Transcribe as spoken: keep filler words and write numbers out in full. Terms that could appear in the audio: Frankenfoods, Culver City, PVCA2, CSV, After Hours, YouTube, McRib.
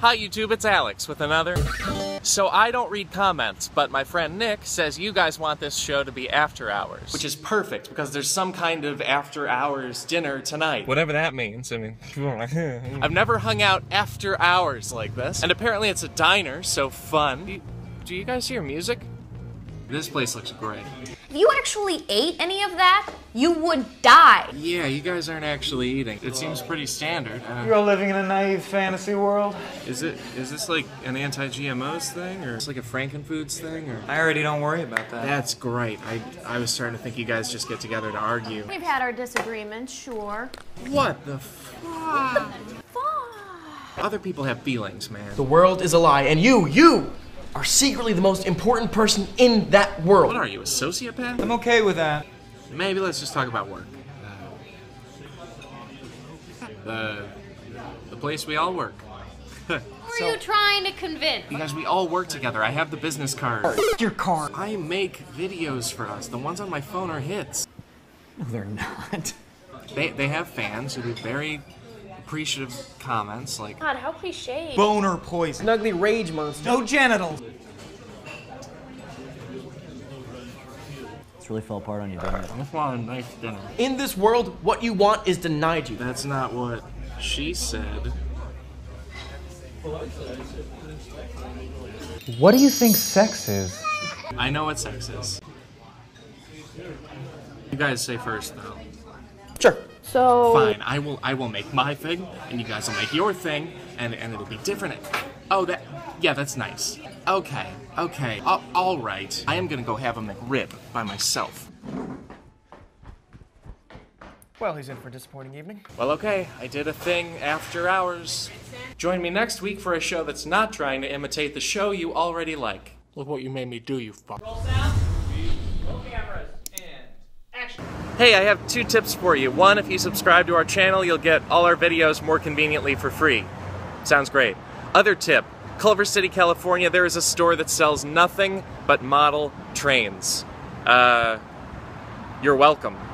Hi YouTube, it's Alex with another. So I don't read comments, but my friend Nick says you guys want this show to be After Hours. Which is perfect, because there's some kind of After Hours dinner tonight. Whatever that means, I mean... I've never hung out after hours like this, and apparently it's a diner, so fun. Do you, do you guys hear music? This place looks great. If you actually ate any of that, you would die. Yeah, you guys aren't actually eating. It seems pretty standard. Uh, You're all living in a naive fantasy world. Is it? Is this like an anti-G M Os thing, or it's like a Frankenfoods thing, or? I already don't worry about that. That's great. I I was starting to think you guys just get together to argue. We've had our disagreements, sure. What the fuck? Other people have feelings, man. The world is a lie, and you, you. are secretly the most important person in that world. What are you, a sociopath? I'm okay with that. Maybe let's just talk about work. Uh, the, the place we all work. Who are so, you trying to convince? Because we all work together. I have the business card. F your card. I make videos for us. The ones on my phone are hits. No, they're not. They, they have fans who do very appreciative comments like, God, how cliche. Boner poison. An ugly rage monster. No genitals. This really fell apart on you, didn't it? I just want a nice dinner. In this world, what you want is denied you. That's not what she said. What do you think sex is? I know what sex is. You guys say first, though. Sure. So fine, I will I will make my thing, and you guys will make your thing, and and it'll be different. Oh, that, yeah, that's nice. Okay, okay, all, all right. I am gonna go have a McRib by myself. Well, he's in for a disappointing evening. Well, okay, I did a thing after hours. Join me next week for a show that's not trying to imitate the show you already like. Look what you made me do, you fuck. Roll sound. Hey, I have two tips for you. One, if you subscribe to our channel, you'll get all our videos more conveniently for free. Sounds great. Other tip, Culver City, California, there is a store that sells nothing but model trains. Uh, you're welcome.